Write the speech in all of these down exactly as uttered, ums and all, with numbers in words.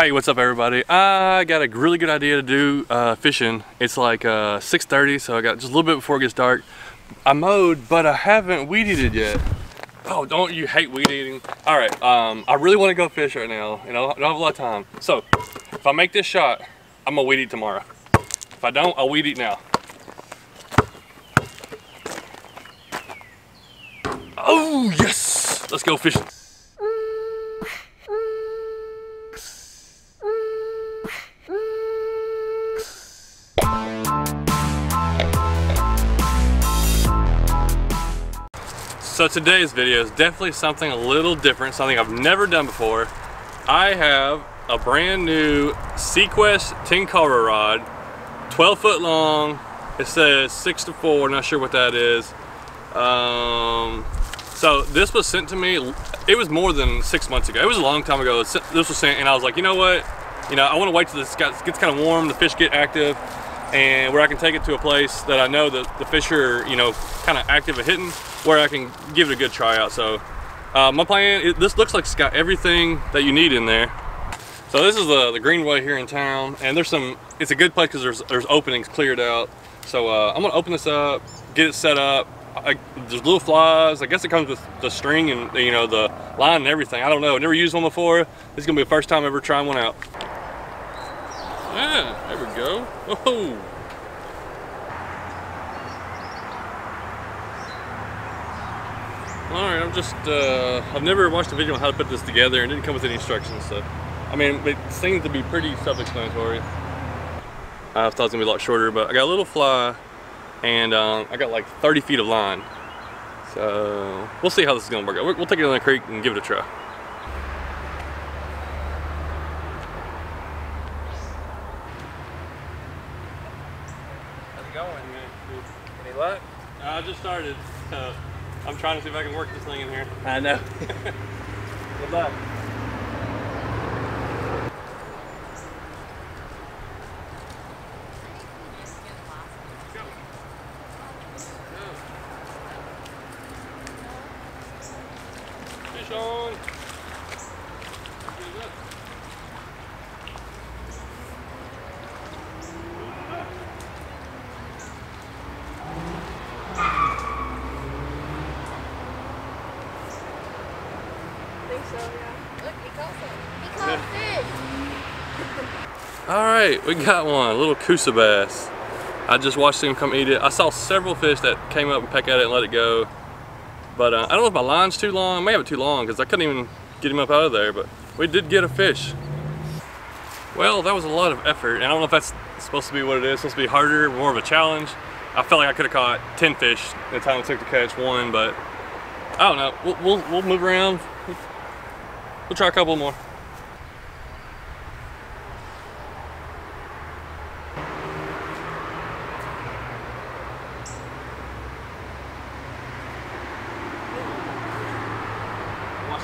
Hey, what's up everybody? I got a really good idea to do uh, fishing. It's like uh, six thirty, so I got just a little bit before it gets dark. I mowed, but I haven't weed eated yet. Oh, don't you hate weed eating? All right, um, I really want to go fish right now, and I don't have a lot of time. So, if I make this shot, I'm gonna weed eat tomorrow. If I don't, I'll weed eat now. Oh, yes! Let's go fishing. So today's video is definitely something a little different, something I've never done before. I have a brand new Seaquest Tenkara rod, twelve foot long. It says six to four, not sure what that is. Um, so this was sent to me, it was more than six months ago. It was a long time ago, this was sent, and I was like, you know what? You know, I wanna wait till this gets kind of warm, the fish get active, and where I can take it to a place that I know that the fish are, you know, kind of active at hitting, where I can give it a good try out. So uh, my plan, it, this looks like it's got everything that you need in there. So this is the, the greenway here in town, and there's some, it's a good place because there's, there's openings cleared out. So uh, I'm gonna open this up, get it set up. I, there's little flies, I guess it comes with the string and, you know, the line and everything. I don't know, never used one before. This is gonna be the first time ever trying one out. Yeah, there we go. Oh! Alright, I'm just, uh, I've never watched a video on how to put this together, and it didn't come with any instructions, so. I mean, it seems to be pretty self-explanatory. I thought it was gonna be a lot shorter, but I got a little fly, and um, I got like thirty feet of line. So, we'll see how this is gonna work out. We'll take it on the creek and give it a try. I just started, so I'm trying to see if I can work this thing in here. I know. Good luck. Fish on. Alright, we got one, a little coosa bass. I just watched him come eat it. I saw several fish that came up and peck at it and let it go. But uh, I don't know if my line's too long. I may have it too long because I couldn't even get him up out of there, but we did get a fish. Well, that was a lot of effort, and I don't know if that's supposed to be what it is. It's supposed to be harder, more of a challenge. I felt like I could have caught ten fish the time it took to catch one, but I don't know. We'll, we'll, we'll move around. We'll try a couple more.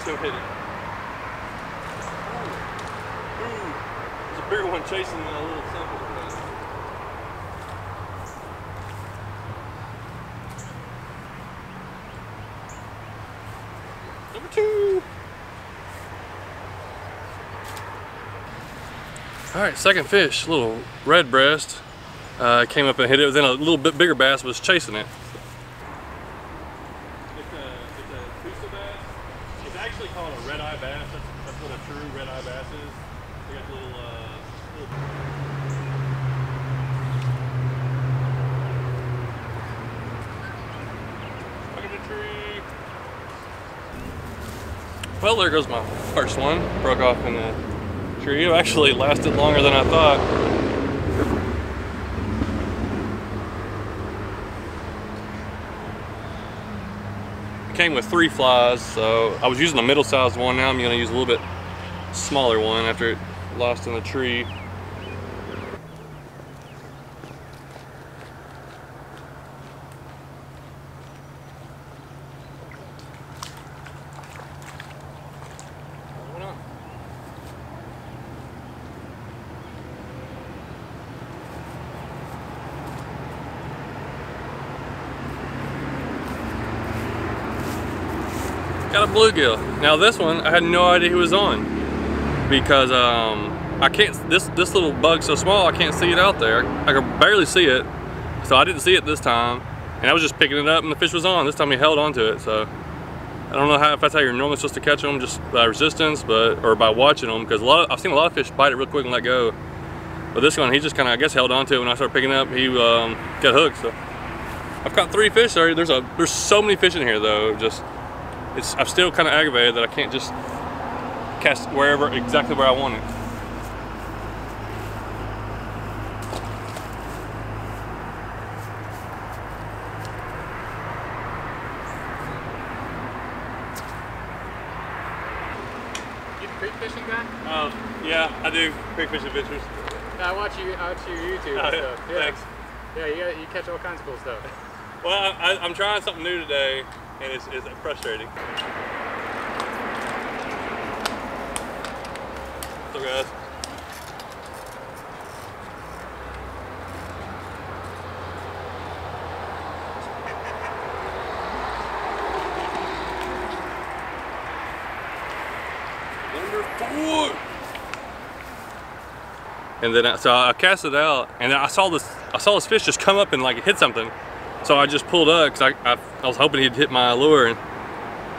Still hit it. Ooh. Ooh. There's a bigger one chasing a little sample. Number two. All right, second fish, little red breast. Uh, came up and hit it. Then a little bit bigger bass was chasing it. Actually called a red eye bass. That's, that's what a true red eye bass is. They got little, uh, little. Look at the tree. Well, there goes my first one. Broke off in the tree. It actually lasted longer than I thought. Came with three flies, so I was using the middle sized one. Now I'm going to use a little bit smaller one after it lost in the tree. Got a bluegill. Now this one, I had no idea who was on because um, I can't, this this little bug's so small, I can't see it out there. I can barely see it, so I didn't see it this time. And I was just picking it up and the fish was on. This time he held onto it, so. I don't know how, if that's how you're normally supposed to catch them, just by resistance, but or by watching them, because a lot of, I've seen a lot of fish bite it real quick and let go. But this one, he just kind of, I guess, held onto it. When I started picking it up, he um, got hooked, so. I've caught three fish already. There's a there's so many fish in here though. Just it's I'm still kind of aggravated that I can't just cast wherever exactly where I want it. You a creek fishing guy? Um, yeah, I do creek fishing adventures. Yeah, I watch you I watch your YouTube and stuff. Yeah. Thanks. Yeah, you, gotta, you catch all kinds of cool stuff. Well, I, I, I'm trying something new today, and it's, it's frustrating. So, guys. Number four. And then I, so I cast it out, and then I saw this. I saw this fish just come up and like hit something. So I just pulled up because I, I I was hoping he'd hit my lure, and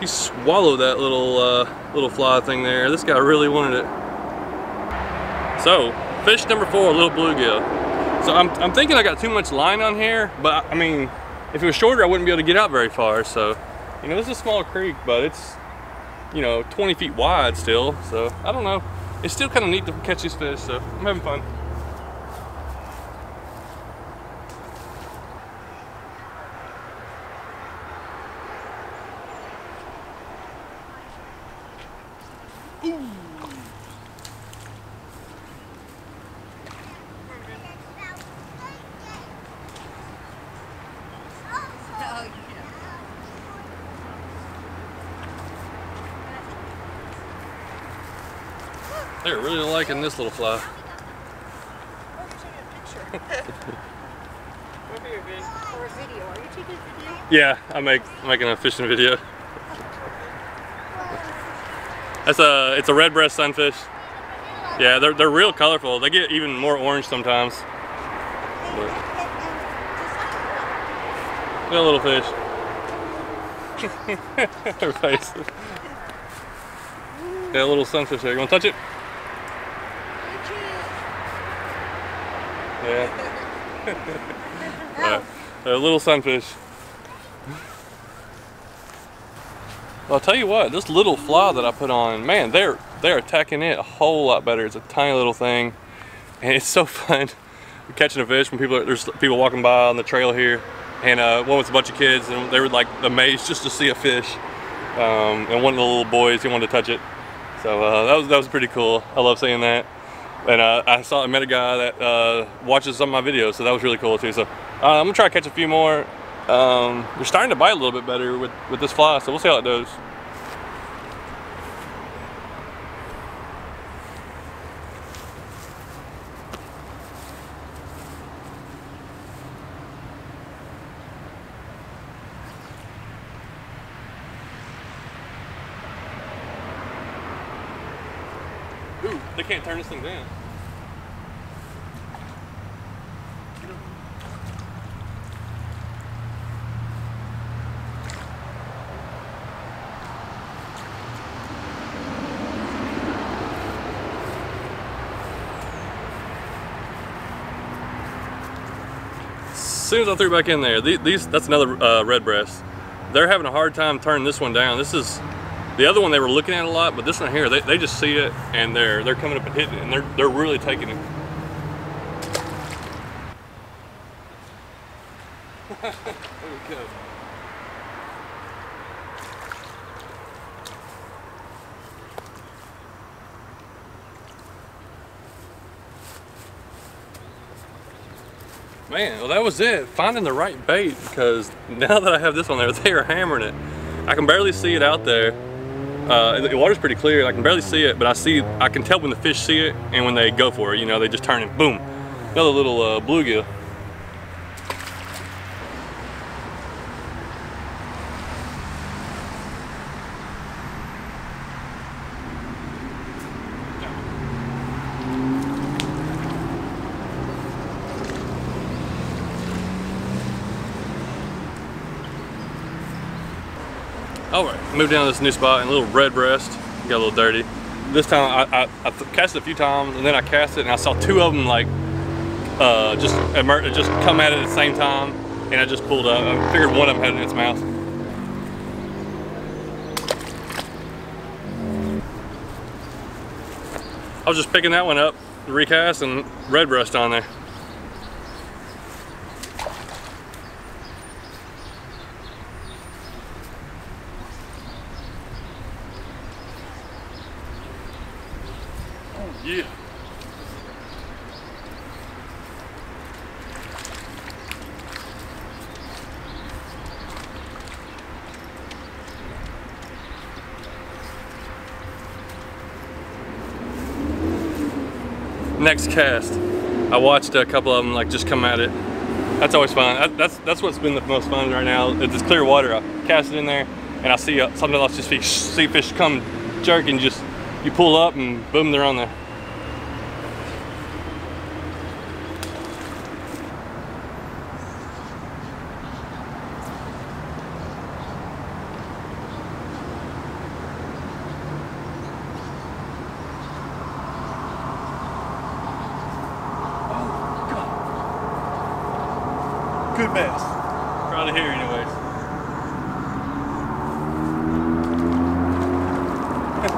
he swallowed that little uh, little fly thing there. This guy really wanted it. So fish number four, little bluegill. So I'm I'm thinking I got too much line on here, but I mean, if it was shorter, I wouldn't be able to get out very far. So, you know, this is a small creek, but it's, you know, twenty feet wide still. So I don't know. It's still kind of neat to catch these fish, so I'm having fun. Ooh. They're really liking this little fly. Yeah, I make I'm making a fishing video. That's a it's a redbreast sunfish. Yeah, they're they're real colorful. They get even more orange sometimes. But, they're a little fish. Their face. That little sunfish there. You want to touch it? Yeah. Right. A little sunfish. Well, I'll tell you what, this little fly that I put on, man, they're they're attacking it a whole lot better. It's a tiny little thing, and it's so fun catching a fish when people are, there's people walking by on the trail here, and uh, one was a bunch of kids, and they were like amazed just to see a fish, um, and one of the little boys, he wanted to touch it, so uh, that was that was pretty cool. I love seeing that. And uh, I saw I met a guy that uh, watches some of my videos, so that was really cool too. So uh, I'm gonna try to catch a few more. Um, they're starting to bite a little bit better with with this fly, so we'll see how it does. Ooh, they can't turn this thing down. As soon as I threw back in there, these, that's another uh, redbreast. They're having a hard time turning this one down. This is, the other one they were looking at a lot, but this one here, they, they just see it and they're they're coming up and hitting it, and they're they're really taking it. There we go. Man, well that was it. Finding the right bait, because now that I have this one there, they are hammering it. I can barely see it out there. Uh, the water's pretty clear, I can barely see it, but I see, I can tell when the fish see it and when they go for it, you know, they just turn and boom. Another little uh, bluegill. Alright, moved down to this new spot and a little red breast. Got a little dirty. This time I, I, I cast it a few times and then I cast it and I saw two of them like uh, just emerge, just come at it at the same time, and I just pulled up. I figured one of them had it in its mouth. I was just picking that one up, recast, and red breast on there. Yeah. Next cast, I watched a couple of them like just come at it. That's always fun. I, that's that's what's been the most fun right now. It's this clear water. I cast it in there, and I see uh, something else. Just see fish come jerk, and just you pull up, and boom, they're on there. Good bass. Proud of here anyways.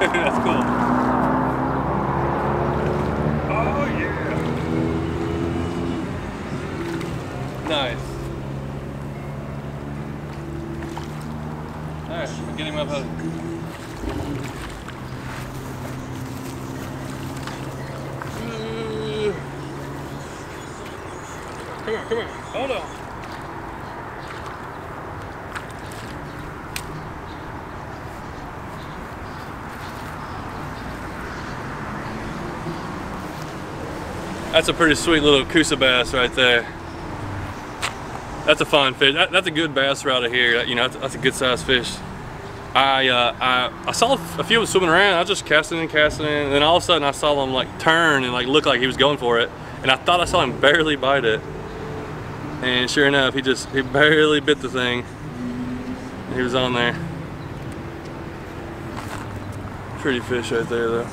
That's cool. Oh yeah. Nice. Alright, get him up high. Come on, come on. Hold on. That's a pretty sweet little coosa bass right there. That's a fine fish. That, that's a good bass right out of here. You know, that's, that's a good sized fish. I, uh, I I saw a few of them swimming around. I was just casting and casting, and then all of a sudden I saw him like turn and like look like he was going for it, and I thought I saw him barely bite it, and sure enough, he just he barely bit the thing. He was on there. Pretty fish right there though.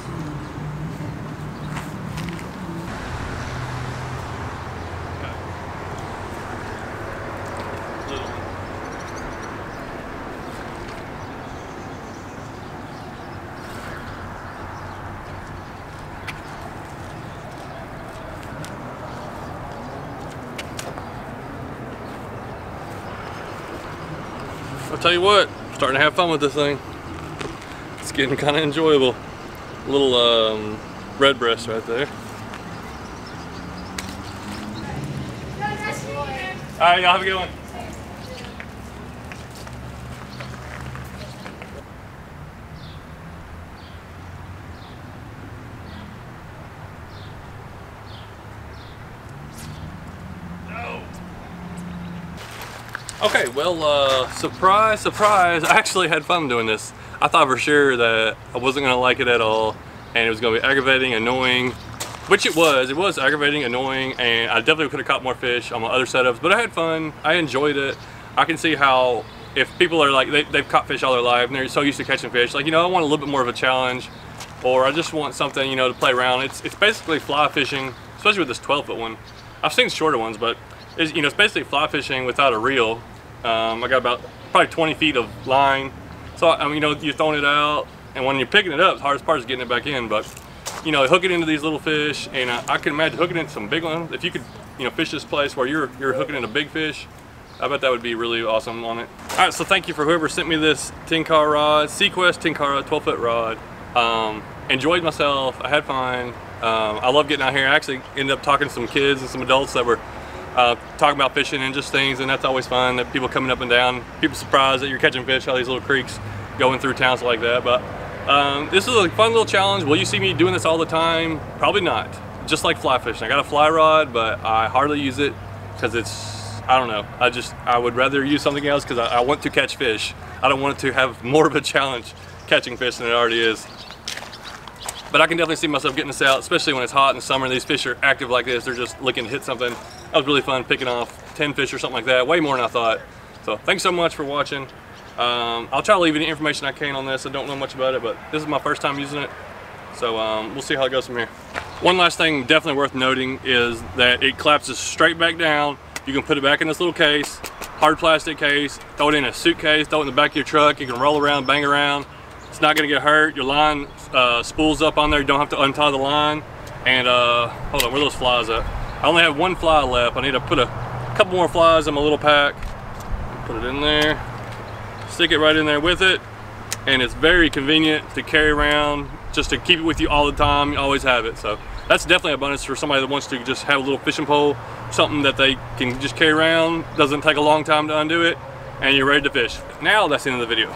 I'll tell you what, I'm starting to have fun with this thing. It's getting kind of enjoyable. Little um, red breast right there. All right, y'all have a good one. Okay, well, uh, surprise, surprise, I actually had fun doing this. I thought for sure that I wasn't gonna like it at all, and it was gonna be aggravating, annoying, which it was. It was aggravating, annoying, and I definitely could have caught more fish on my other setups, but I had fun, I enjoyed it. I can see how, if people are like, they, they've caught fish all their life, and they're so used to catching fish, like, you know, I want a little bit more of a challenge, or I just want something, you know, to play around. It's, it's basically fly fishing, especially with this twelve foot one. I've seen shorter ones, but it's, you know, it's basically fly fishing without a reel. Um, I got about probably twenty feet of line. So, I mean, you know, you're throwing it out, and when you're picking it up, the hardest part is getting it back in. But, you know, hook it into these little fish, and I, I can imagine hooking into some big ones. If you could, you know, fish this place where you're, you're hooking into big fish, I bet that would be really awesome on it. All right, so thank you for whoever sent me this Tenkara rod, Seaquest Tenkara twelve foot rod. Um, enjoyed myself, I had fun. Um, I love getting out here. I actually ended up talking to some kids and some adults that were Uh, talking about fishing and just things, and that's always fun. That people coming up and down, people surprised that you're catching fish, all these little creeks going through towns like that. But um, this is a fun little challenge. Will you see me doing this all the time? Probably not. Just like fly fishing, I got a fly rod, but I hardly use it because it's, I don't know, I just I would rather use something else because I, I want to catch fish. I don't want it to have more of a challenge catching fish than it already is. But I can definitely see myself getting this out, especially when it's hot in the summer. These fish are active like this. They're just looking to hit something. That was really fun, picking off ten fish or something like that. Way more than I thought. So thanks so much for watching. Um, I'll try to leave any information I can on this. I don't know much about it, but this is my first time using it. So um, we'll see how it goes from here. One last thing definitely worth noting is that it collapses straight back down. You can put it back in this little case, hard plastic case, throw it in a suitcase, throw it in the back of your truck. You can roll around, bang around. It's not gonna get hurt. Your line uh, spools up on there. You don't have to untie the line. And uh, hold on, where are those flies at? I only have one fly left. I need to put a couple more flies in my little pack. Put it in there. Stick it right in there with it. And it's very convenient to carry around, just to keep it with you all the time. You always have it. So that's definitely a bonus for somebody that wants to just have a little fishing pole, something that they can just carry around. Doesn't take a long time to undo it, and you're ready to fish. Now that's the end of the video.